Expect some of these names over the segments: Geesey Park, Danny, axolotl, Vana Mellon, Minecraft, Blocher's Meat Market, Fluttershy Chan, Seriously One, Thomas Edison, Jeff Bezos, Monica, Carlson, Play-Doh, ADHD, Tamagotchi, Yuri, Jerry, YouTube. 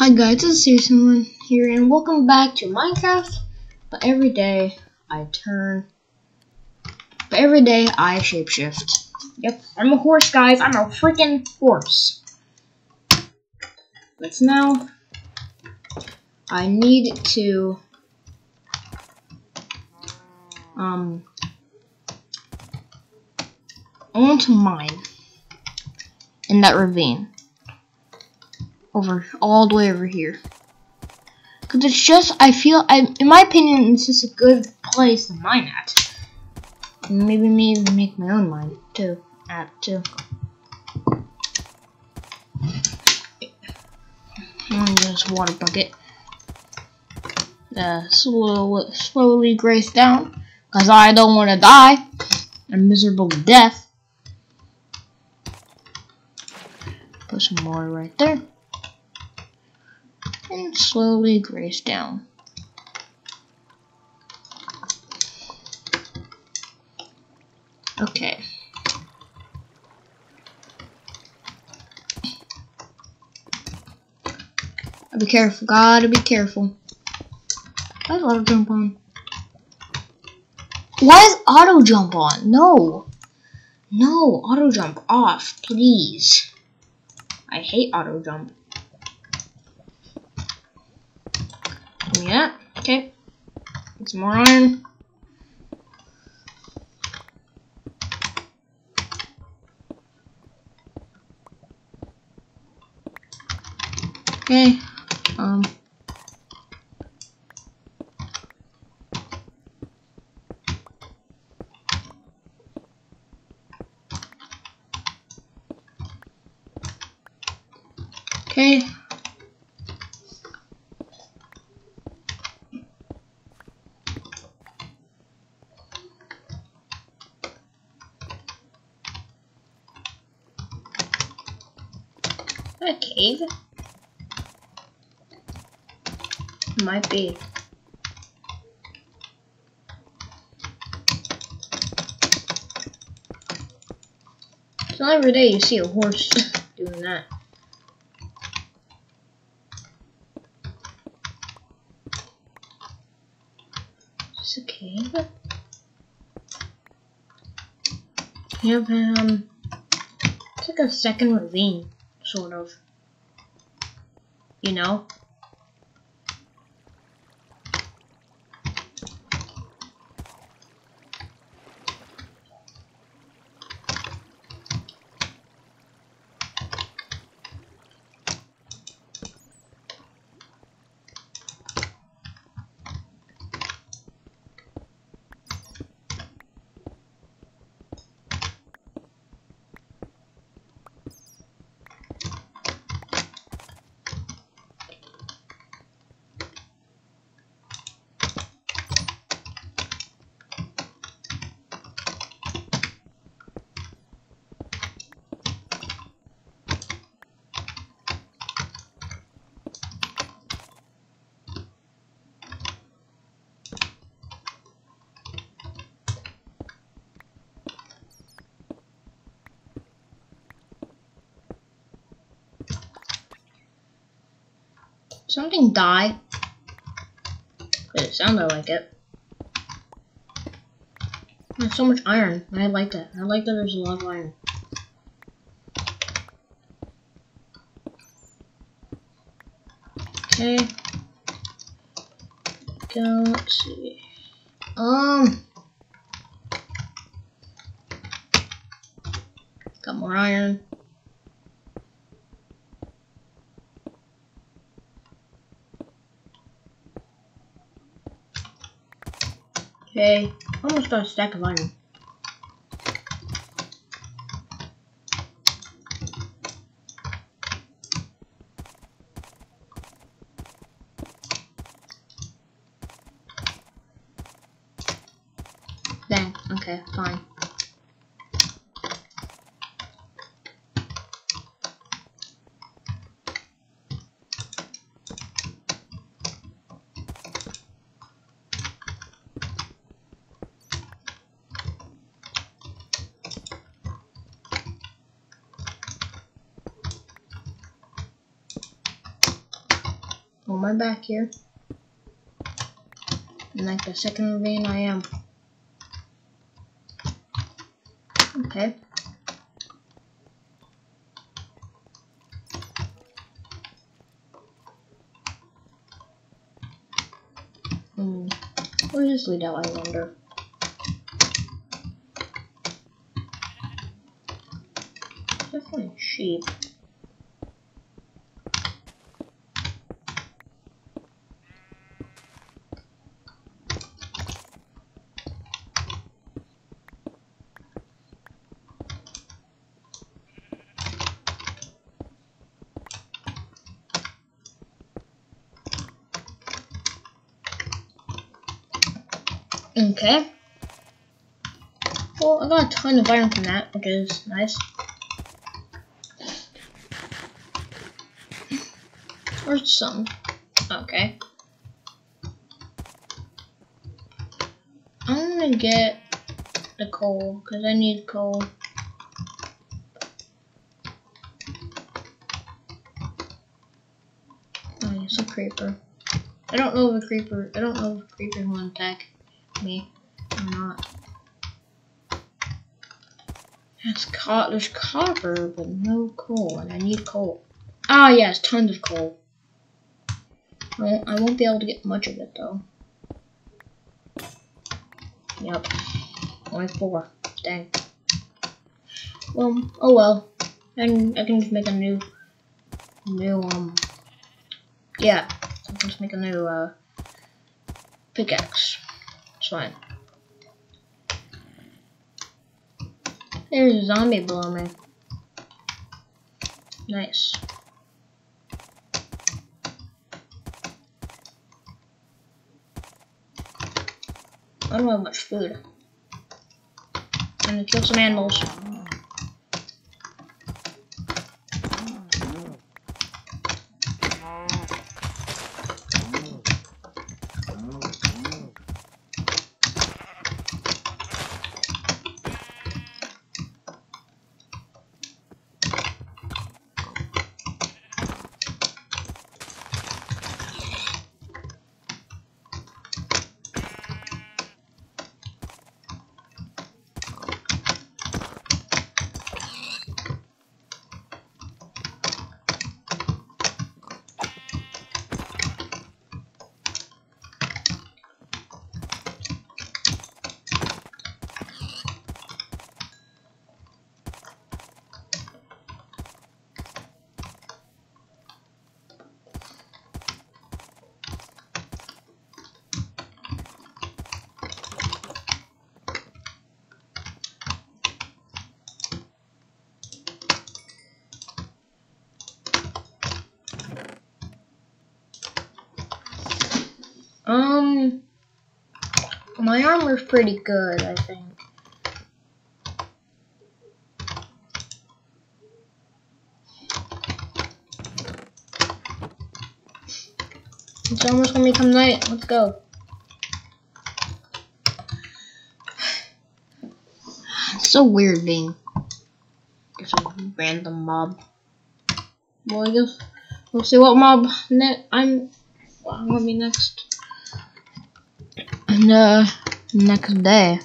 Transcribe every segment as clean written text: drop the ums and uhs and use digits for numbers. Hi guys, it's Seriously One here, and welcome back to Minecraft. But every day I shapeshift. Yep, I'm a horse, guys. I'm a freaking horse. But now I need to I want to mine in that ravine. Over all the way over here, because it's just in my opinion it's just a good place to mine at. Maybe make my own mine too. And this water bucket slowly graze down, because I don't want to die a miserable death. Put some water right there. And slowly graze down. Okay. Gotta be careful. Gotta be careful. Why is auto jump on? Why is auto jump on? No. No. Auto jump off, please. I hate auto jump. Yeah, okay. Get some more iron. Okay. Okay. A cave might be. It's not every day you see a horse doing that. It's a cave. Yep, it's like a second ravine. Sort of, you know. Something die. But it sounded like it. There's so much iron. I like that. I like that there's a lot of iron. Okay. Go, let's see. Got more iron. Okay, almost got a stack of iron. Dang, okay, fine. on my back here. And like the second vein I am. Okay. We'll just leave that one under. Definitely sheep. Okay. Well, I got a ton of iron from that, which is nice. Or some. Okay. I'm gonna get the coal, because I need coal. Oh, it's a creeper. I don't know if a creeper will attack me or not. There's copper but no coal, and I need coal. Ah yes, tons of coal. Well, I won't be able to get much of it though. Yep. Only 4. Dang. Well, oh well. And I can just make a new pickaxe. Fine. There's a zombie below me. Nice. I don't have much food. I'm gonna kill some animals. My armor's pretty good, I think. It's almost gonna become night. Let's go. It's so weird being just a random mob. Well, I guess we'll see what mob I'm gonna be next. The next day.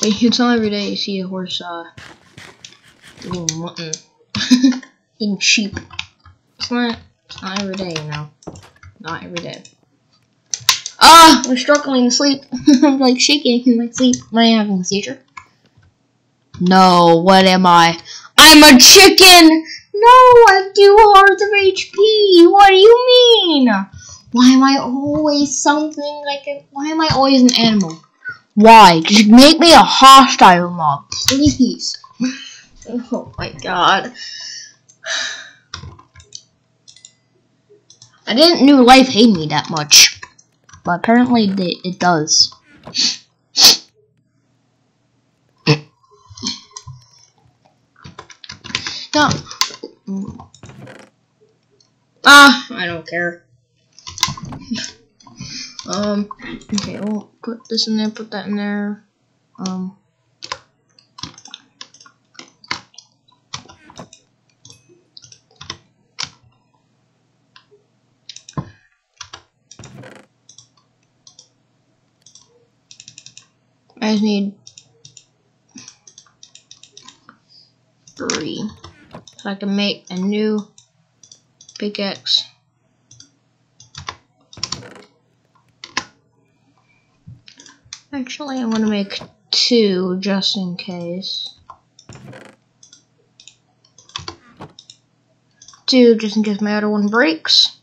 Wait, it's not every day you see a horse eating mutton, eating sheep. It's not every day, you know. Not every day. Ah! I'm struggling to sleep. I'm like shaking in my sleep. Am I having a seizure? No, what am I? I'm a chicken! No, I'm 2 hours of HP! What do you mean? Why am I always something like a- Why am I always an animal? Why? Just make me a hostile mob, please. Oh my god. I didn't know life hated me that much. But apparently it does. No. I don't care. Okay, we'll put this in there, put that in there. I just need 3, so I can make a new pickaxe. Actually, I'm gonna make 2 just in case. 2 just in case my other one breaks.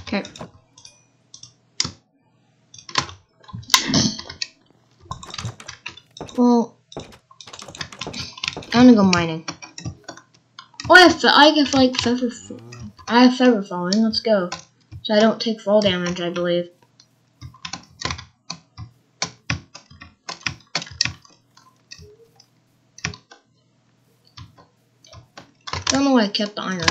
Okay. Well, I'm gonna go mining. Oh, I have feather falling. Let's go. So I don't take fall damage, I believe. Don't know why I kept the iron.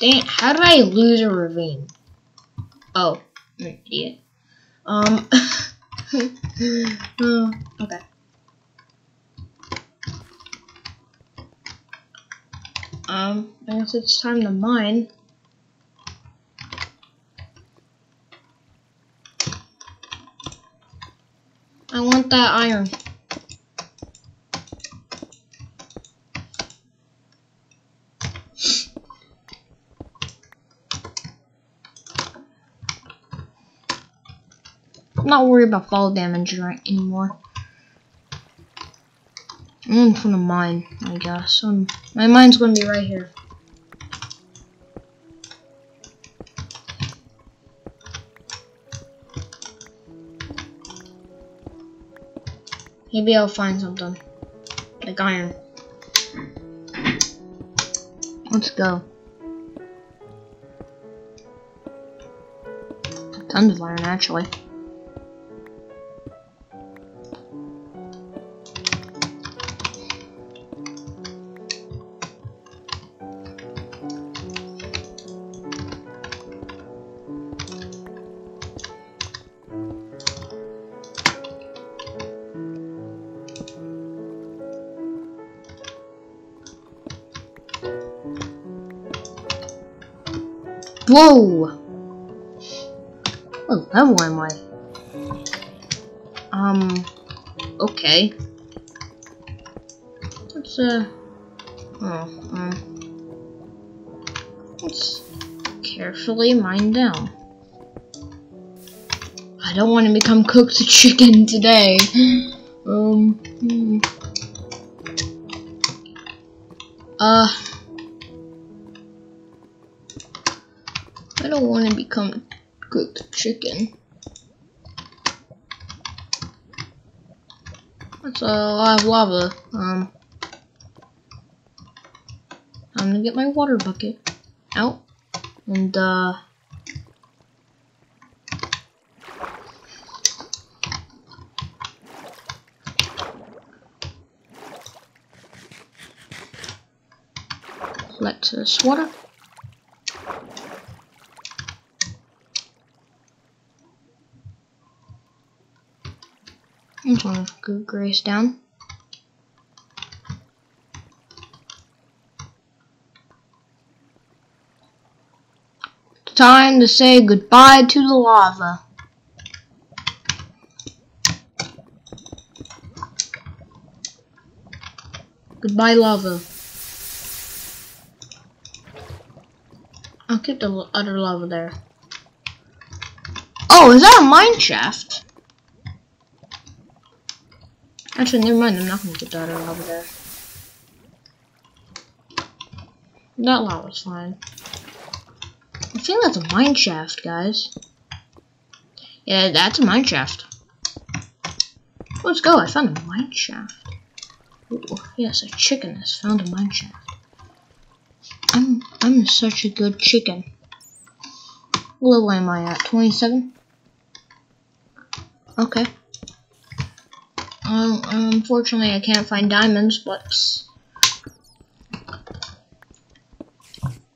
Dang, how did I lose a ravine? Oh, I'm an idiot. Okay. I guess it's time to mine. I want that iron. I'm not worried about fall damage anymore. I'm from the mine, I guess. My mine's gonna be right here. Maybe I'll find something. Like iron. Let's go. Tons of iron, actually. Whoa! What level am I? Okay. Let's carefully mine down. I don't want to become cooked chicken today. I don't want to become cooked chicken. That's a lot of lava. I'm gonna get my water bucket out and collect this water. I'm just gonna go graze down. Time to say goodbye to the lava. Goodbye, lava. I'll keep the other lava there. Oh, is that a mine shaft? Actually, never mind, I'm not gonna get that lava there. That lava's fine. I think that's a mineshaft, guys. Yeah, that's a mineshaft. Let's go, I found a mineshaft. Ooh, yes, a chicken has found a mineshaft. I'm such a good chicken. What level am I at? 27? Okay. Unfortunately, I can't find diamonds, but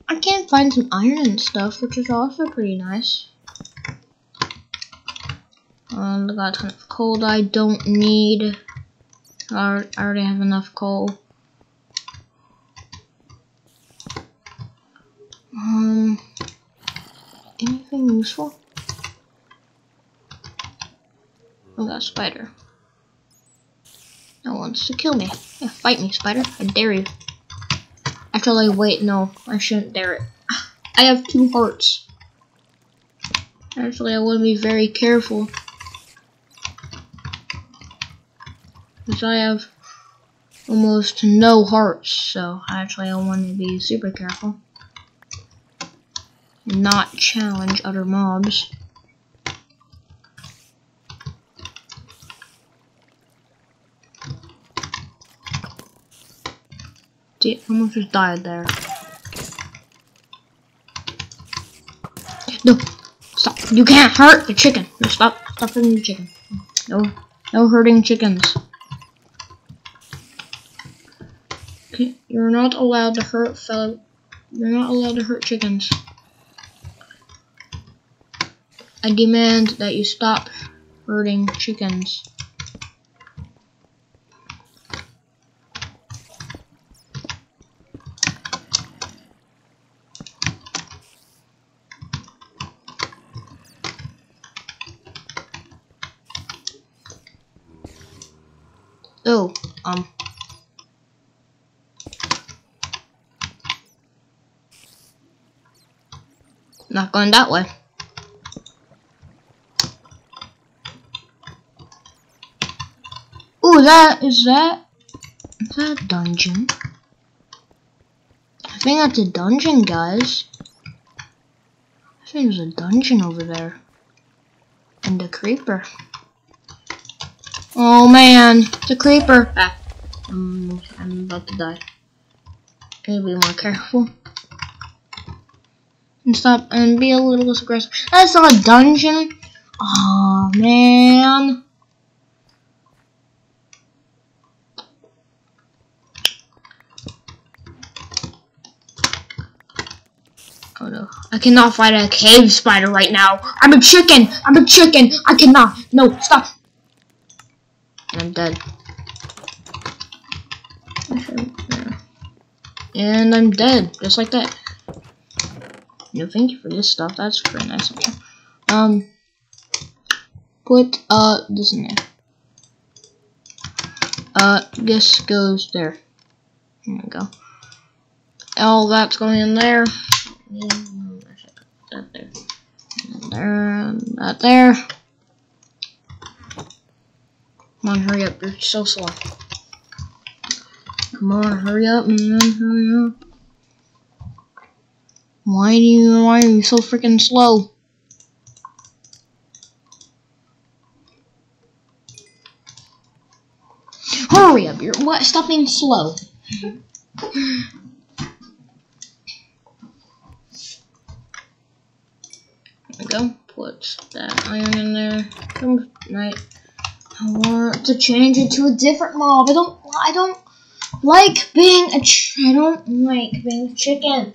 I can find some iron and stuff, which is also pretty nice. I got a ton of coal I don't need. I already have enough coal. Anything useful? I got a spider. That wants to kill me. Yeah, fight me, spider. I dare you. Actually, wait, no. I shouldn't dare it. I have 2 hearts. Actually, I want to be very careful. Because I have almost no hearts, so actually I want to be super careful. Not challenge other mobs. See, I almost just died there. No! Stop! You can't hurt the chicken! No, stop! Stop hurting the chicken. No hurting chickens. Okay, you're not allowed to hurt fellow. You're not allowed to hurt chickens. I demand that you stop hurting chickens. Oh, not going that way. Ooh, is that a dungeon? I think that's a dungeon, guys. I think there's a dungeon over there. And a creeper. Oh man, it's a creeper! Ah, I'm about to die. Gotta be more careful. And stop, and be a little less aggressive. That's not a dungeon! Oh man! Oh no, I cannot fight a cave spider right now! I'm a chicken! I'm a chicken! I cannot! No, stop! And I'm dead. And I'm dead, just like that. No, thank you for this stuff. That's pretty nice of you. Put this in there. This goes there. There we go. All that's going in there. That there. And there. And that there. Come on, hurry up, you're so slow. Come on, hurry up, man, hurry up. Why are you so freaking slow? Hurry up, you're what? Stop being slow. There we go, put that iron in there. Good night. I want to change it to a different mob. I don't like being a chicken.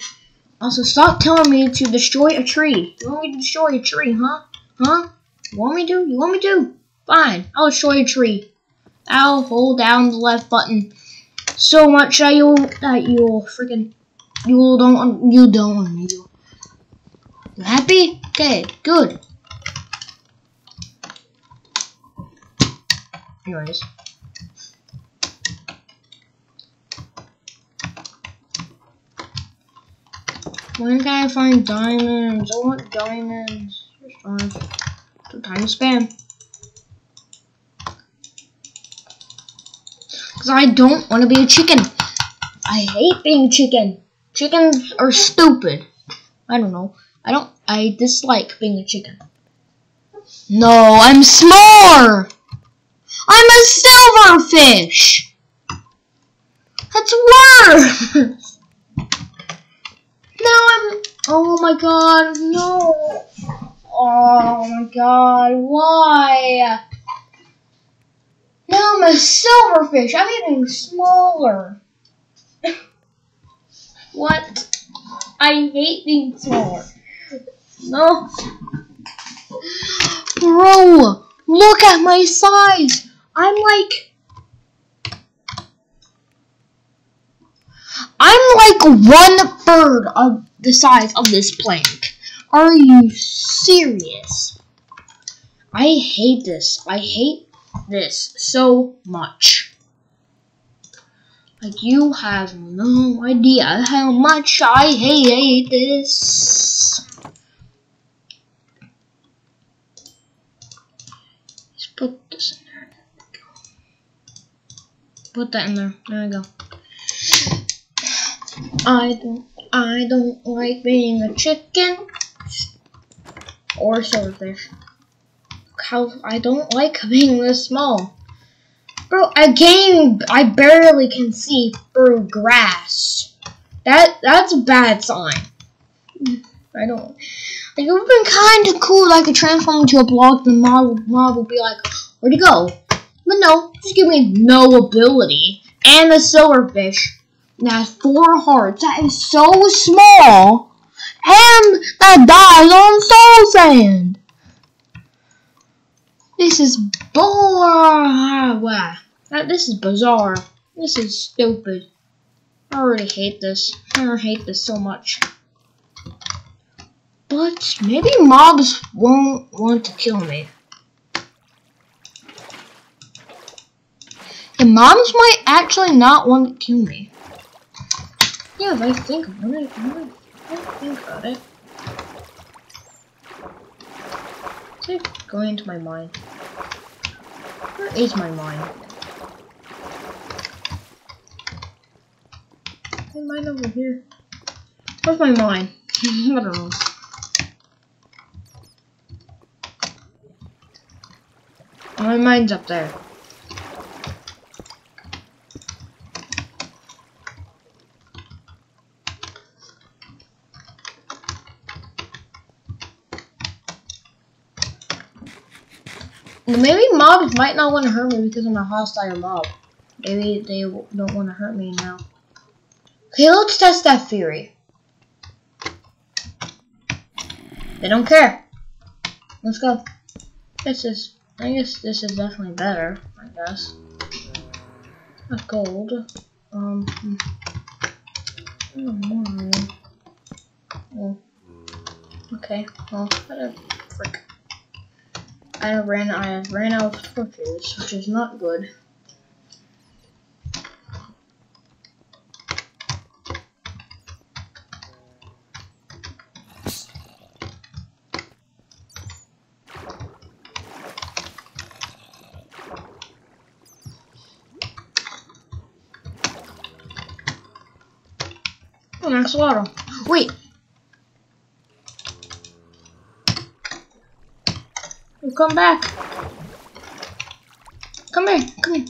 Also, stop telling me to destroy a tree. You want me to destroy a tree, huh? Huh? You want me to? You want me to? Fine. I'll destroy a tree. I'll hold down the left button so much that you don't. You happy? Okay. Good. Anyways. When can I find diamonds? I want diamonds. Just fine. So time to spam. Because I don't want to be a chicken. I hate being a chicken. Chickens are stupid. I don't know. I dislike being a chicken. No, I'm s'more! I'm a silverfish! Sure! Now I'm... Oh my god, no! Oh my god, why? Now I'm a silverfish! I'm even smaller! What? I hate being smaller. No! Bro! Look at my size! I'm like... I'm like one third of the size of this plank. Are you serious? I hate this. I hate this so much. Like, you have no idea how much I hate this. Let's put this in there. Put that in there. There we go. I don't like being a chicken or silverfish. How I don't like being this small. Bro, I barely can see through grass. That's a bad sign. I don't like. It would've been kind of cool. I could transform into a block. The mob would be like, "Where'd you go?" But no, just give me no ability and a silverfish that has 4 hearts. That is so small, and that dies on soul sand. This is bizarre. This is bizarre. This is stupid. I already hate this. I hate this so much. But maybe mobs won't want to kill me. The mobs might actually not want to kill me. Yeah, if I think about it, It's like going into my mind. Where is my mind? My mind over here. Where's my mind? I don't know. My mind's up there. Maybe mobs might not want to hurt me because I'm a hostile mob. Maybe they don't want to hurt me now. Okay, let's test that theory. They don't care. Let's go. This is, I guess this is definitely better, I guess. That's gold. Oh, okay, well, whatever. Frick. I ran out of torches, which is not good. Oh, an axolotl. Wait. Come back. Come here. Come here. Come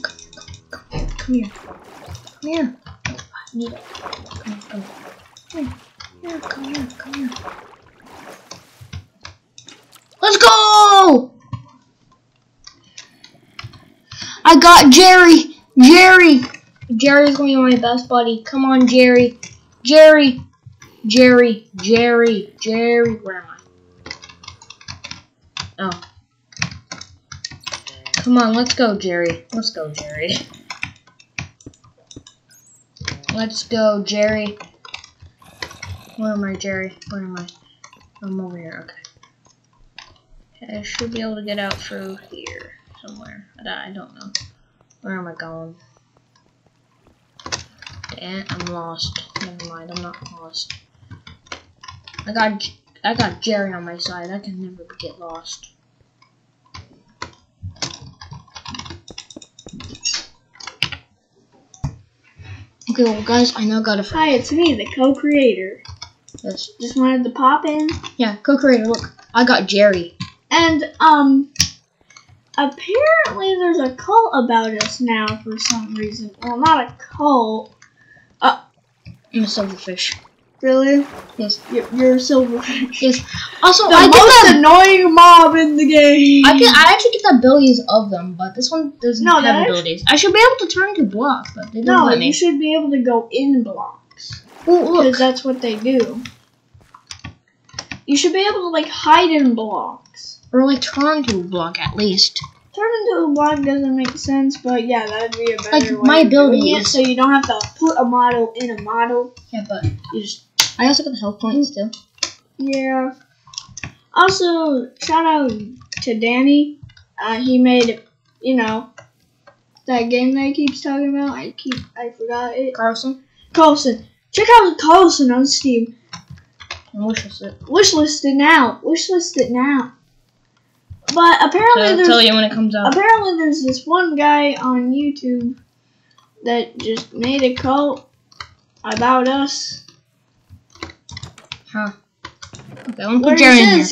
here. Come here. Come here. Come here. Come here. Come here. Let's go! I got Jerry. Jerry. Jerry's going to be my best buddy. Come on, Jerry. Jerry. Jerry. Jerry. Jerry. Where am I? Oh. Come on, let's go, Jerry. Let's go, Jerry. Let's go, Jerry. Where am I, Jerry? Where am I? I'm over here, okay. I should be able to get out through here somewhere. I don't know. Where am I going? Damn, I'm lost. Never mind, I'm not lost. I got Jerry on my side. I can never get lost. Okay, well, guys, I now got a friend. Hi, it's me, the co-creator. Yes. Just wanted to pop in. Yeah, co-creator, look. I got Jerry. And, apparently there's a cult about us now for some reason. Well, not a cult. I'm a silverfish. Really? Yes. You're a silverfish. Yes. Also, the most annoying mob in the game. I actually get the abilities of them, but this one doesn't have abilities. I should be able to turn into blocks, but they don't let me. You should be able to go in blocks. Oh, look. Because that's what they do. You should be able to, like, hide in blocks. Or, like, turn into a block, at least. Turn into a block doesn't make sense, but yeah, that'd be a better way. Like, my ability is... So you don't have to put a model in a model. Yeah, but you just... I also got the health points, too. Yeah. Also, shout out to Danny. He made, you know, that game that he keeps talking about. I forgot it. Carlson? Carlson. Check out Carlson on Steam. And wishlist it. Wishlist it now. Wishlist it now. But apparently there's... I'll tell you when it comes out. Apparently there's this one guy on YouTube that just made a cult about us. Huh. Okay, I'm gonna put Jerry in here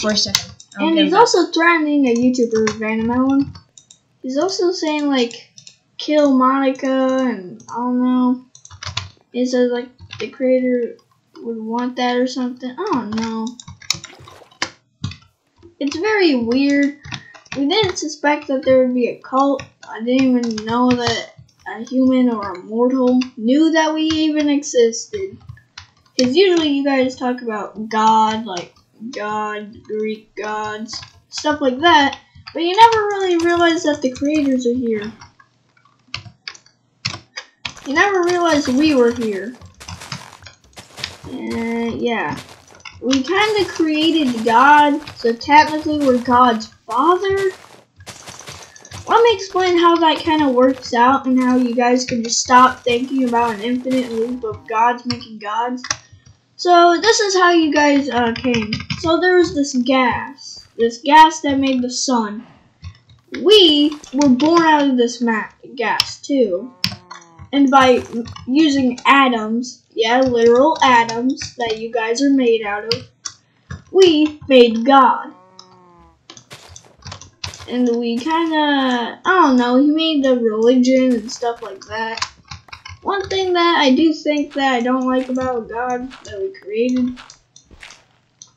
for a second. And he's also threatening a YouTuber, Vana Mellon. He's also saying, like, kill Monica and I don't know. He says, like, the creator... would want that or something. I don't know. It's very weird. We didn't suspect that there would be a cult. I didn't even know that a human or a mortal knew that we even existed. Because usually you guys talk about God, like God, Greek gods, stuff like that. But you never really realize that the creators are here. You never realized we were here. Yeah, we kind of created God, so technically we're God's father. Let me explain how that kind of works out and how you guys can just stop thinking about an infinite loop of gods making gods. So this is how you guys came. So there was this gas that made the sun. We were born out of this gas too. And by using atoms, yeah, literal atoms that you guys are made out of, we made God. And we kinda, I don't know, he made the religion and stuff like that. One thing that I do think that I don't like about God that we created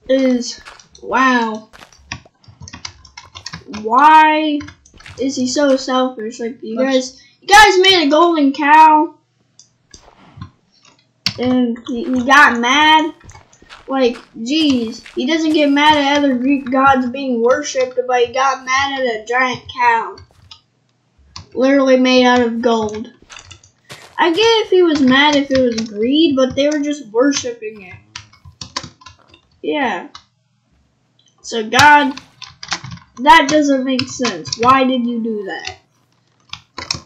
is, wow, why is he so selfish? Like, you guys... guys made a golden cow and he got mad. Like, geez, he doesn't get mad at other Greek gods being worshipped, but he got mad at a giant cow literally made out of gold. I get if he was mad if it was greed, but they were just worshipping it. Yeah, so God, that doesn't make sense. Why did you do that?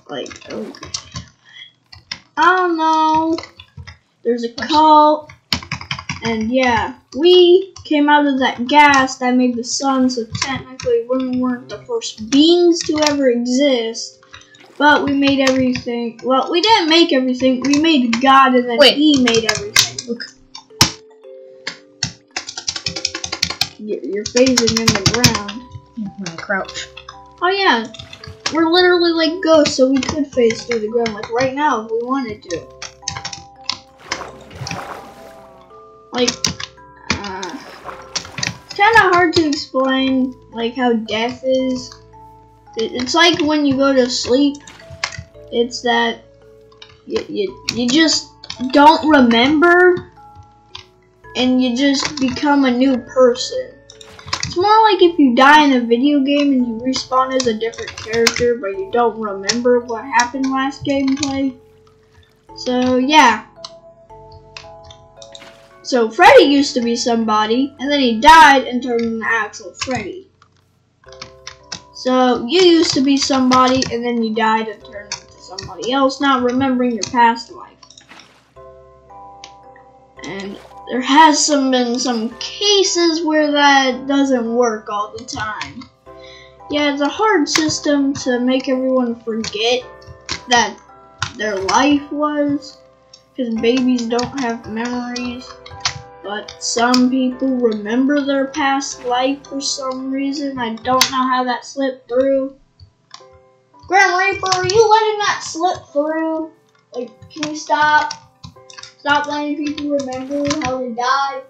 Like, okay. I don't know. There's a cult. And yeah, we came out of that gas that made the sun, so technically women weren't the first beings to ever exist. But we made everything. Well, we didn't make everything. We made God, and then he made everything. Look. You're phasing in the ground. I'm gonna crouch. Oh, yeah. We're literally like ghosts, so we could phase through the ground, like right now, if we wanted to. Like, it's kind of hard to explain, like, how death is. It's like when you go to sleep, it's that you just don't remember, and you just become a new person. It's more like if you die in a video game and you respawn as a different character, but you don't remember what happened last gameplay. So, yeah. So, Freddy used to be somebody, and then he died and turned into actual Freddy. So, you used to be somebody, and then you died and turned into somebody else, not remembering your past life. And... there has been some cases where that doesn't work all the time. Yeah, it's a hard system to make everyone forget that their life was, because babies don't have memories, but some people remember their past life for some reason. I don't know how that slipped through. Grim Reaper, are you letting that slip through? Like, can you stop? Stop letting people remember how they died.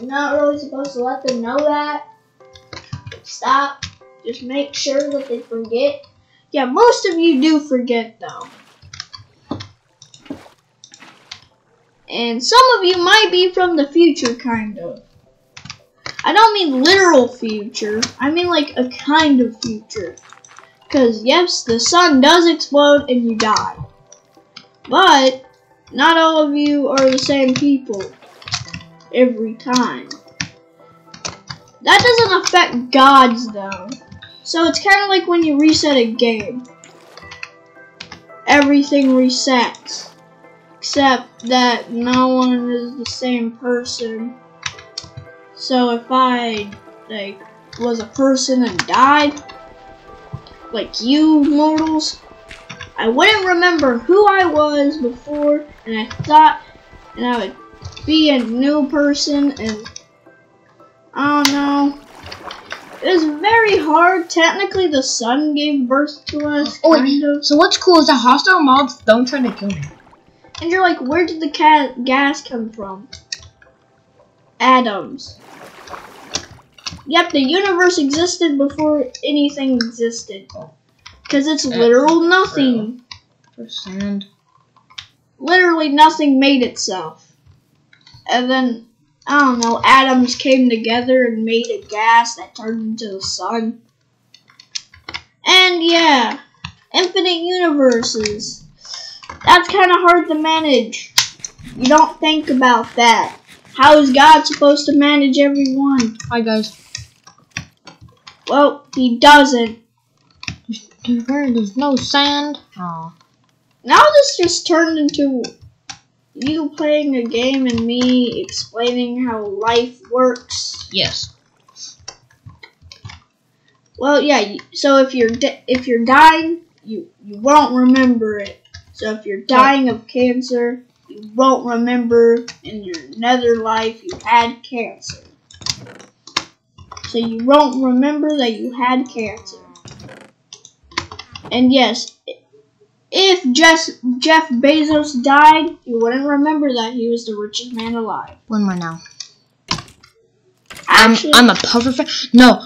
You're not really supposed to let them know that. Stop. Just make sure that they forget. Yeah, most of you do forget, though. And some of you might be from the future, kind of. I don't mean literal future. I mean like a kind of future. Because, yes, the sun does explode and you die. But not all of you are the same people every time. That doesn't affect gods, though. So it's kind of like when you reset a game. Everything resets. Except that no one is the same person. So if I, like, was a person and died, like you mortals, I wouldn't remember who I was before, and I would be a new person, and I don't know. It was very hard. Technically, the sun gave birth to us. Oh, wait. So what's cool is that hostile mobs don't try to kill me. And you're like, where did the gas come from? Atoms. Yep, the universe existed before anything existed. Because it's literal nothing. Literally nothing made itself. And then, I don't know, atoms came together and made a gas that turned into the sun. And yeah, infinite universes. That's kind of hard to manage. You don't think about that. How is God supposed to manage everyone? Hi, guys. Well, he doesn't. There's no sand. Oh. Now this just turned into you playing a game and me explaining how life works. Yes. Well, yeah. So if you're dying, you won't remember it. So if you're dying of cancer, you won't remember in your nether life you had cancer. So you won't remember that you had cancer. And yes, if Jeff Bezos died, you wouldn't remember that he was the richest man alive. One more now. Actually, I'm a puffer fan. No,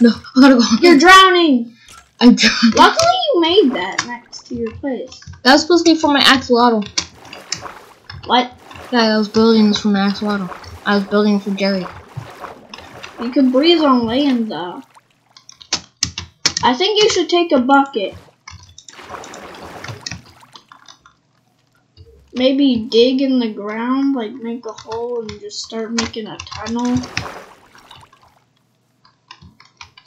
I gotta go. You're drowning. I'm drowning. Luckily, you made that next to your place. That was supposed to be for my axolotl. What? Yeah, I was building this for my axolotl. I was building for Jerry. You can breathe on land, though. I think you should take a bucket. Maybe dig in the ground, like make a hole and just start making a tunnel.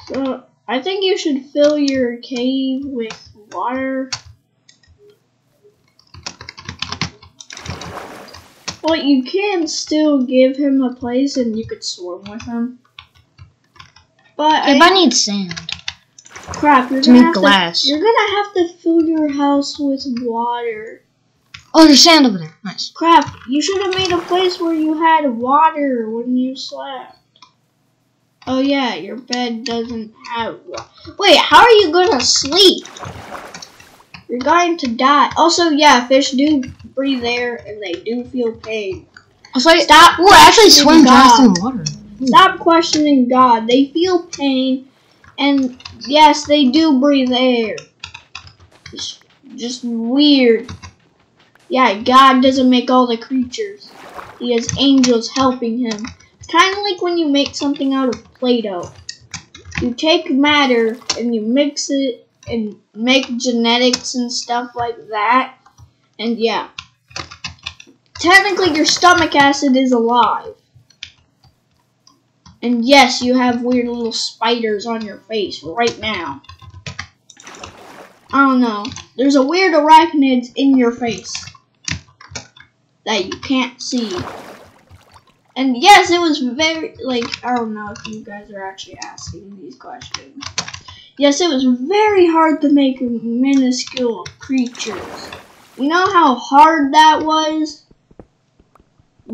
So, I think you should fill your cave with water. But you can still give him a place and you could swim with him. But if I need sand. Crap, you're gonna, you're gonna have to fill your house with water. Oh, there's sand over there. Nice. Crap, you should have made a place where you had water when you slept. Oh yeah, your bed doesn't have water. Wait, how are you gonna sleep? You're going to die. Also, yeah, fish do breathe air and they do feel pain. Also, stop. Well, actually, swim fast in water. Stop questioning God. They feel pain. And yes, they do breathe air. It's just weird. Yeah, God doesn't make all the creatures. He has angels helping him. It's kind of like when you make something out of Play-Doh. You take matter and you mix it and make genetics and stuff like that. And yeah. Technically, your stomach acid is alive. And yes, you have weird little spiders on your face right now. I don't know. There's a weird arachnid in your face that you can't see. And yes, it was very, like, I don't know if you guys are actually asking these questions. Yes, it was very hard to make minuscule creatures. You know how hard that was?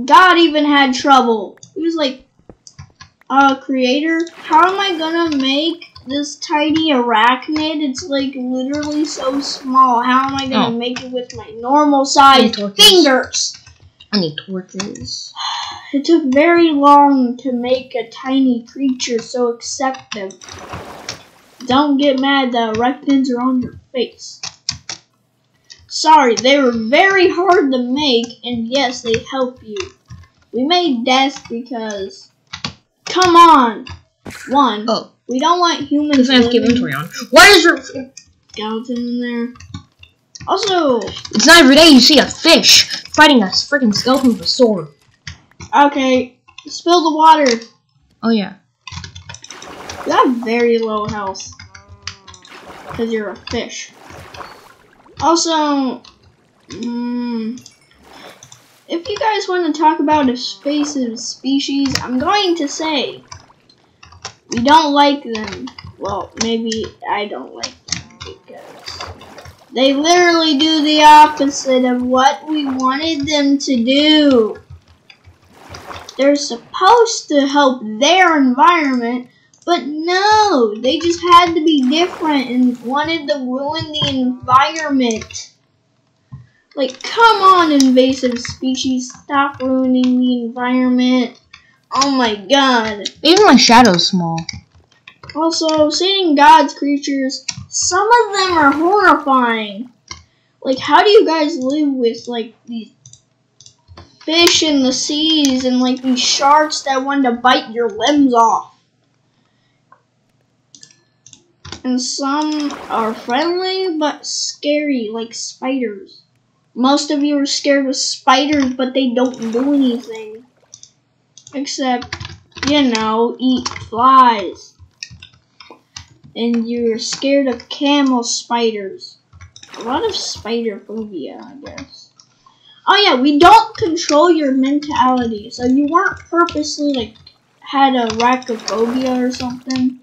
God even had trouble. He was like, creator, how am I gonna make this tiny arachnid? It's like literally so small. How am I gonna make it with my normal sized fingers? I need torches. It took very long to make a tiny creature, so accept them. Don't get mad that red pins are on your face. Sorry, they were very hard to make, and yes, they help you. We made desks because... Come on! One, oh. We don't want humans... Because I have to keep inventory on. Why is your... skeleton in there? Also... It's not every day you see a fish fighting a freaking skeleton with a sword. Okay, spill the water. Oh yeah. You have very low health. Because you're a fish. Also, if you guys want to talk about invasive species, I'm going to say we don't like them. Well, maybe I don't like them because they literally do the opposite of what we wanted them to do. They're supposed to help their environment, but no, they just had to be different and wanted to ruin the environment. Like, come on, invasive species, stop ruining the environment. Oh my god. Even my shadow's small. Also, seeing God's creatures, some of them are horrifying. Like, how do you guys live with, like, these fish in the seas and like these sharks that want to bite your limbs off? And some are friendly but scary, like spiders. Most of you are scared of spiders, but they don't do anything. Except, you know, eat flies. And you're scared of camel spiders. A lot of spider phobia, I guess. Oh yeah, we don't control your mentality, so you weren't purposely, like, had a arachnophobia or something.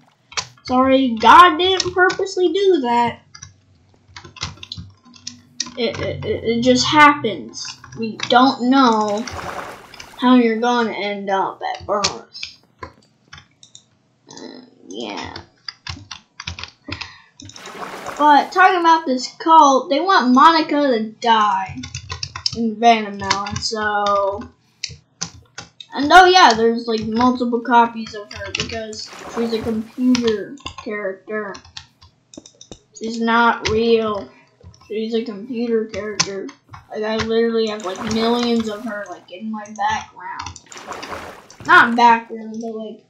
Sorry, God didn't purposely do that. It just happens. We don't know how you're gonna end up at birth. Yeah. But, talking about this cult, they want Monica to die. In Vana Mellon, so... And oh yeah, there's like multiple copies of her because she's a computer character. She's not real. She's a computer character. Like, I literally have like millions of her like in my background. Not background, but like...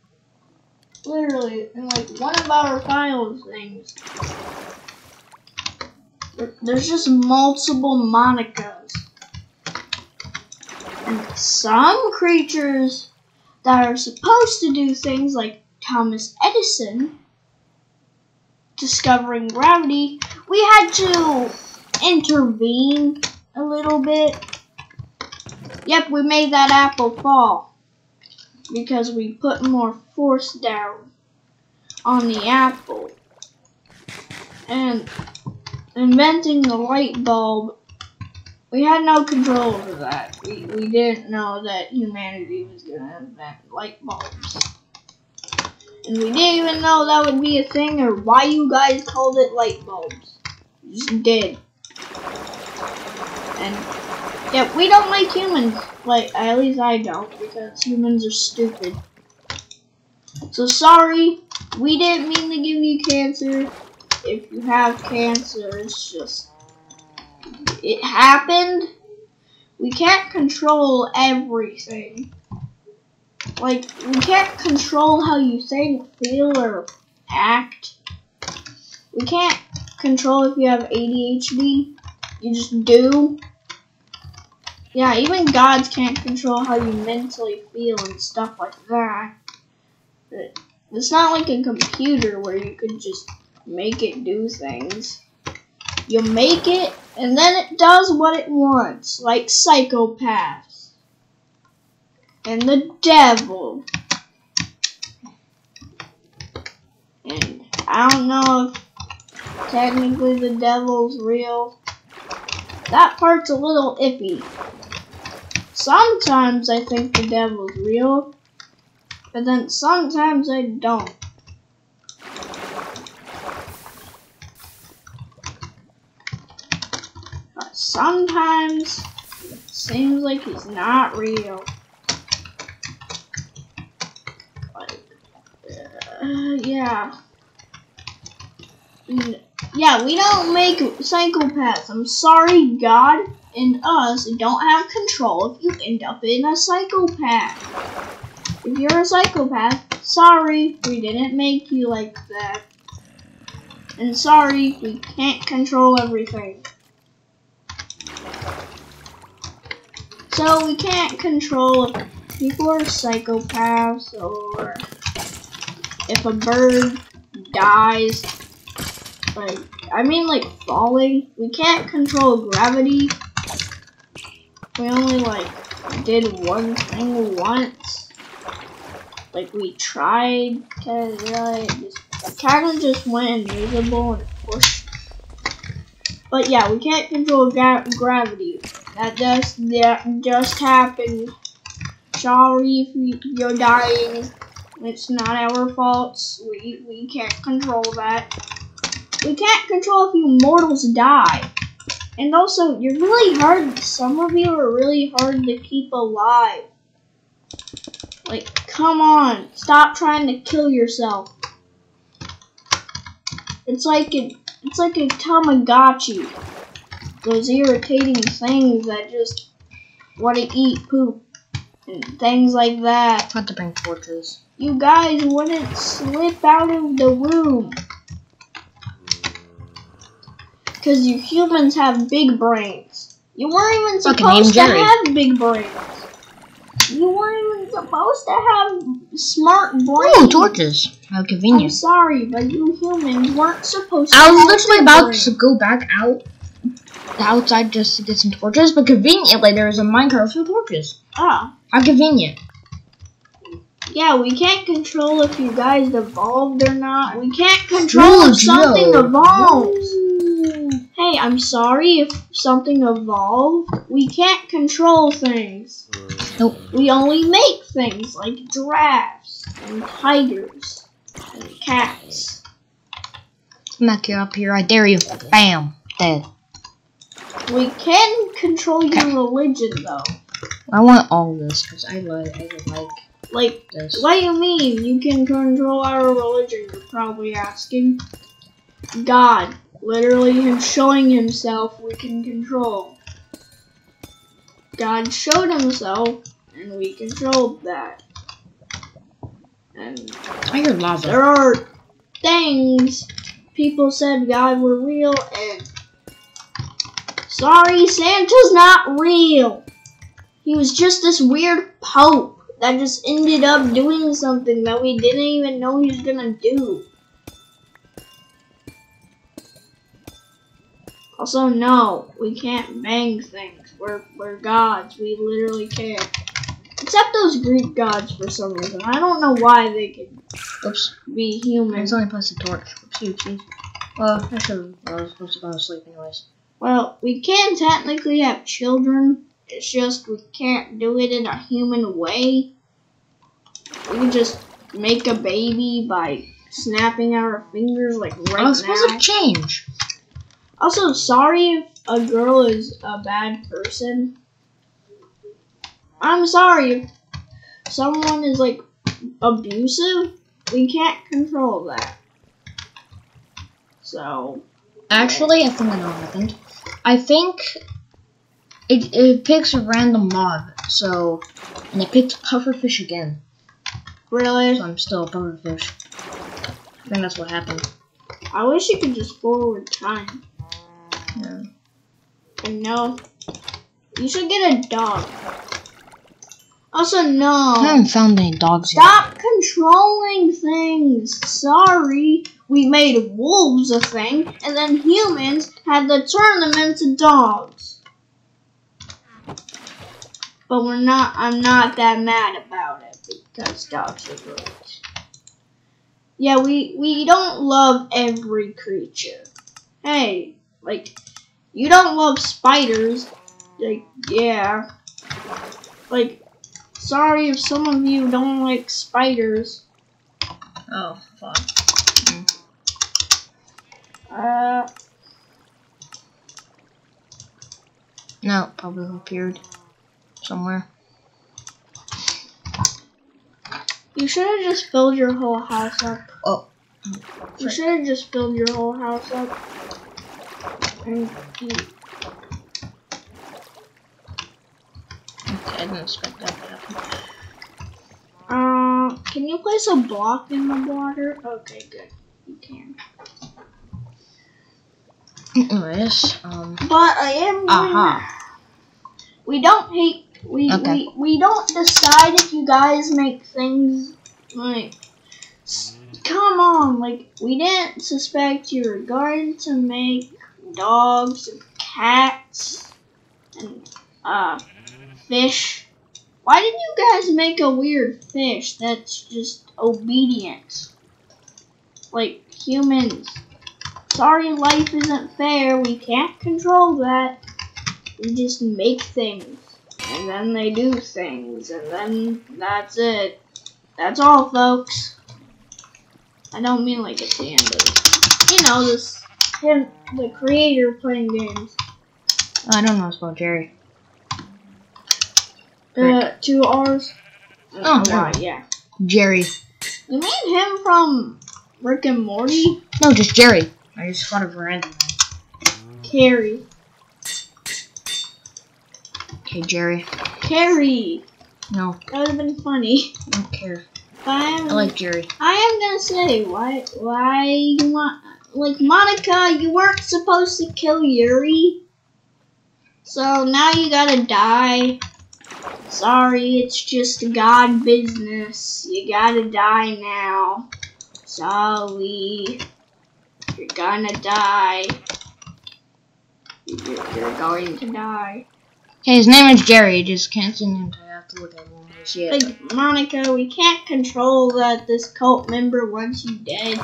Literally, in like one of our files things. There's just multiple Monicas. And some creatures that are supposed to do things like Thomas Edison discovering gravity, we had to intervene a little bit. Yep, we made that apple fall because we put more force down on the apple. And inventing the light bulb, we had no control over that. We didn't know that humanity was gonna invent light bulbs. And we didn't even know that would be a thing or why you guys called it light bulbs. You just did. And yeah, we don't like humans. Like, at least I don't, because humans are stupid. So sorry, we didn't mean to give you cancer. If you have cancer, it's just... It happened. We can't control everything. Like, we can't control how you think, feel, or act. We can't control if you have ADHD. You just do. Yeah, even gods can't control how you mentally feel and stuff like that. It's not like a computer where you can just make it do things. You make it, and then it does what it wants, like psychopaths. And the devil. And I don't know if technically the devil's real. That part's a little iffy. Sometimes I think the devil's real, but then sometimes I don't. Sometimes seems like he's not real. Like, yeah. Yeah, we don't make psychopaths. I'm sorry, God and us don't have control if you end up in a psychopath. If you're a psychopath, sorry, we didn't make you like that. And sorry, we can't control everything. So we can't control if people are psychopaths or if a bird dies. Like, I mean, like, falling. We can't control gravity. We only, like, did one thing once. Like, we tried to, it kind of just went invisible and pushed. But yeah, we can't control gravity. That just happened. Sorry if you're dying. It's not our fault. We can't control that. We can't control if you mortals die. And also, you're really hard, some of you are really hard to keep alive. Like, come on, stop trying to kill yourself. It's like a Tamagotchi. Those irritating things that just want to eat poop. And things like that. Not to bring torches. You guys wouldn't slip out of the room. Because you humans have big brains. You weren't even supposed to have big brains. You weren't even supposed to have smart brains. Oh, torches. How convenient. I'm sorry, but you humans weren't supposed to have big brains. I was literally about to go back out the outside just to get some torches, but conveniently there is a minecart with torches. Ah. How convenient. Yeah, we can't control if you guys evolved or not. We can't control if something evolves. Hey, I'm sorry if something evolved. We can't control things. Nope. We only make things like giraffes and tigers and cats. Knock you up here, I dare you. Bam. Dead. We can control your religion, though. I want all this, because I like this. What do you mean you can control our religion, you're probably asking? God. Literally him showing himself we can control. God showed himself and we controlled that. And I hear lava. There are things people said God were real and sorry, Santa's not real. He was just this weird pope that just ended up doing something that we didn't even know he was gonna do. Also, no, we can't bang things. We're gods. We literally can't. Except those Greek gods for some reason. I don't know why they could be human. I was only placed a torch. Oopsie. Well, I was supposed to go to sleep anyways. Well, we can technically have children. It's just we can't do it in a human way. We can just make a baby by snapping our fingers like right now. I was supposed to change. Also, sorry if a girl is a bad person. I'm sorry if someone is, like, abusive. We can't control that. So. Actually, I think I know what happened. I think it picks a random mob. So, and it picked pufferfish again. Really? So I'm still a pufferfish. I think that's what happened. I wish you could just forward time. No. And no. You should get a dog. Also, no. I haven't found any dogs yet. Stop controlling things. Sorry. We made wolves a thing, and then humans had the tournaments of dogs. But we're not, I'm not that mad about it, because dogs are great. Yeah, we don't love every creature. Hey. Like, you don't love spiders. Like, yeah. Like, sorry if some of you don't like spiders. Oh, fuck. No, probably appeared. somewhere. You should have just filled your whole house up. Oh. You should have just filled your whole house up. And you... I didn't expect that to happen. Can you place a block in the water? Okay, good. You can. Anyways, but I am. We don't hate. We don't decide if you guys make things like. Come on, like we didn't suspect you were going to make dogs and cats and fish. Why did you guys make a weird fish that's just obedience? Like humans. Sorry, life isn't fair. We can't control that. We just make things. And then they do things. And then that's it. That's all, folks. I don't mean like at the end of, you know, this, him, the creator playing games. I don't know about Jerry. Two R's. Oh, no. Yeah. Jerry. You mean him from Rick and Morty? No, just Jerry. I just thought of random. Carrie. Okay, Jerry. Carrie. No. That would have been funny. I don't care. I like Jerry. I am gonna say why you want, like, Monica, you weren't supposed to kill Yuri. So now you gotta die. Sorry, it's just God business. You gotta die now. Sorry. You're gonna die. You're going to die. Okay, his name is Jerry. I just can't see him. I have to look at him. Like, Monica, we can't control that this cult member wants you dead.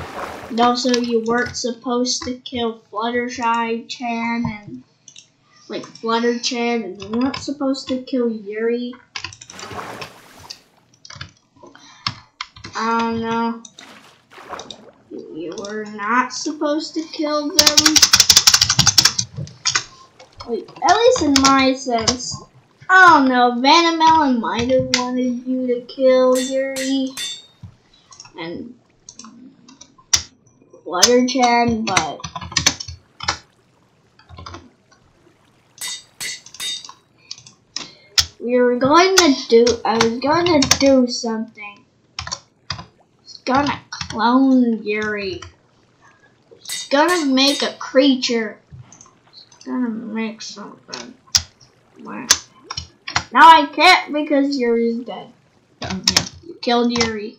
And also, you weren't supposed to kill Fluttershy Chan and, like, Flutter Chan, and you weren't supposed to kill Yuri. I don't know. You were not supposed to kill them. Like, at least in my sense. I don't know, Vana Mellon might have wanted you to kill Yuri and Flutterchan, but I was going to do something. I was gonna clone Yuri. I was gonna make a creature. I was gonna make something. Wow. Now I can't because Yuri's dead. Yeah. You killed Yuri.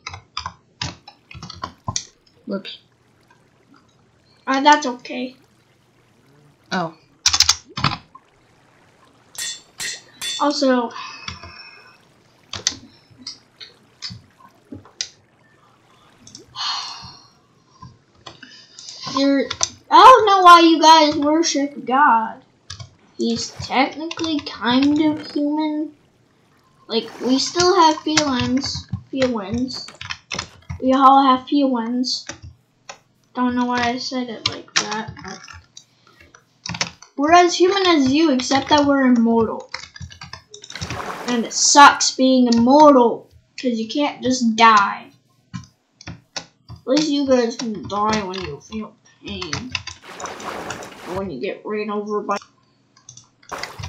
Whoops. That's okay. Oh. Also, I don't know why you guys worship God. He's technically kind of human. Like, we still have feelings. We all have feelings. Don't know why I said it like that. But we're as human as you, except that we're immortal. And it sucks being immortal, because you can't just die. At least you guys can die when you feel pain. Or when you get ran over by...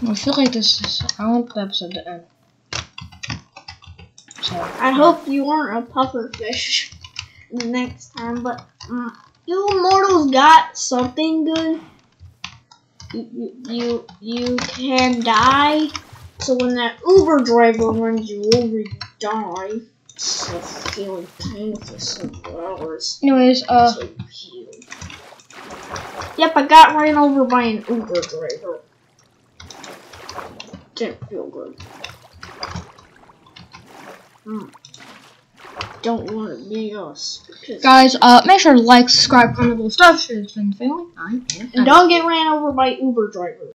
I feel like this is. I want the episode to end. So, I hope you weren't a puffer fish the next time, but you mortals got something good. You can die, so when that Uber driver runs you over, you die. So feeling pain for several hours. Anyways, So yep, I got ran over by an Uber driver. Didn't feel good. Don't want to be us. Guys, make sure to like, subscribe, all the stuff. It's been failing. And don't get ran over by Uber drivers.